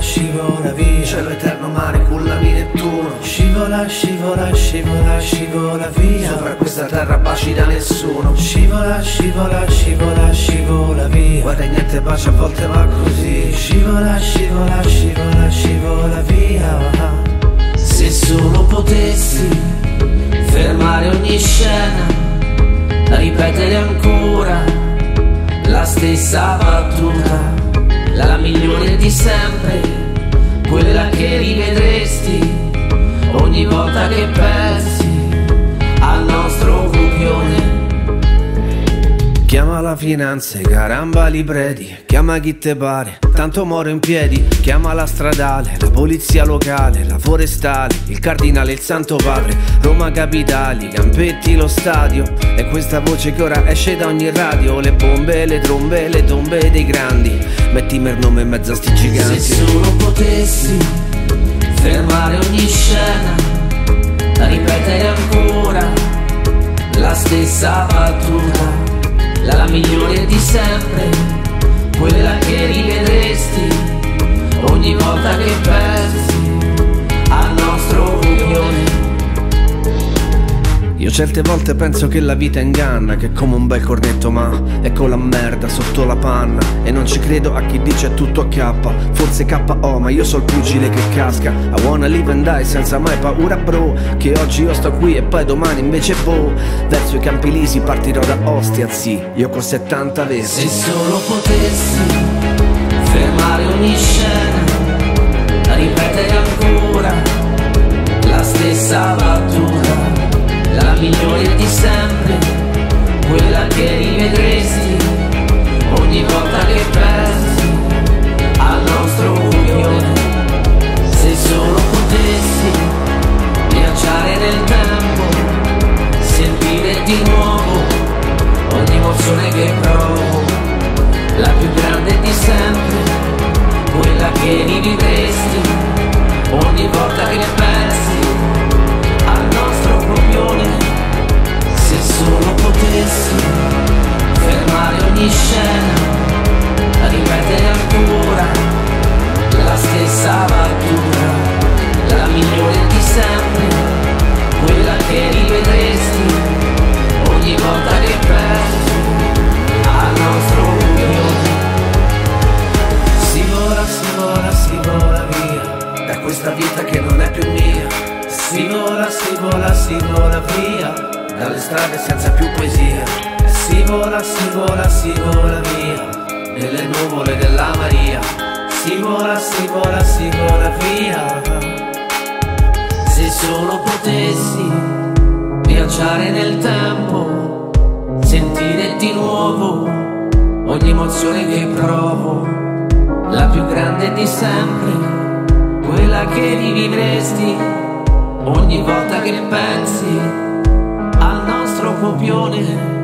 scivola via, cielo eterno, mare, cullami Nettuno. Scivola, scivola, scivola, scivola via, sopra questa terra baci da nessuno. Scivola, scivola, scivola, scivola via, guarda e niente bacia, a volte va così. Scivola, scivola, scivola, scivola via. Se solo potessi fermare ogni scena, ripetere ancora la stessa battuta, la migliore di sempre, quella che rivedresti ogni volta che pensi al nostro copione. Chiama la finanza, caramba libredi, chiama chi te pare, tanto moro in piedi. Chiama la stradale, la polizia locale, la forestale, il cardinale, il santo padre, Roma capitale, i campetti, lo stadio. E questa voce che ora esce da ogni radio, le bombe, le trombe, le tombe dei grandi, mettimi il nome in mezzo a sti giganti. Se solo potessi fermare ogni scena, ripetere ancora la stessa battuta, la migliore di sempre, quella che rivedresti ogni volta che pensi al nostro copione. Io certe volte penso che la vita inganna, che è come un bel cornetto ma ecco la merda sotto la panna. E non ci credo a chi dice tutto a K, forse K.O. ma io so il pugile che casca. I wanna live and die senza mai paura bro, che oggi io sto qui e poi domani invece boh. Verso i campi lisi partirò da Ostia zì, io con 70 versi. Se solo potessi fermare ogni scena, ripetere ancora la stessa battuta, la migliore di sempre, quella che rivedresti ogni volta che pensi al nostro copione. Se solo potessi viaggiare nel tempo, sentire di nuovo ogni emozione che provo, la più grande di sempre, quella che rivedresti ogni volta che pensi al nostro copione. Se solo potessi fermare ogni scena, ripetere ancora la stessa battuta, la migliore di sempre, quella che rivedresti ogni volta che pensi al nostro copione. Si vola, si vola, si vola via da questa vita che non è più mia. Si vola, si vola, si vola via dalle strade senza più poesia. Si vola, si vola, si vola via nelle nuvole della Maria. Si vola, si vola, si vola via. Se solo potessi viaggiare nel tempo, sentire di nuovo ogni emozione che provo, la più grande di sempre, quella che rivivresti ogni volta che pensi al nostro copione.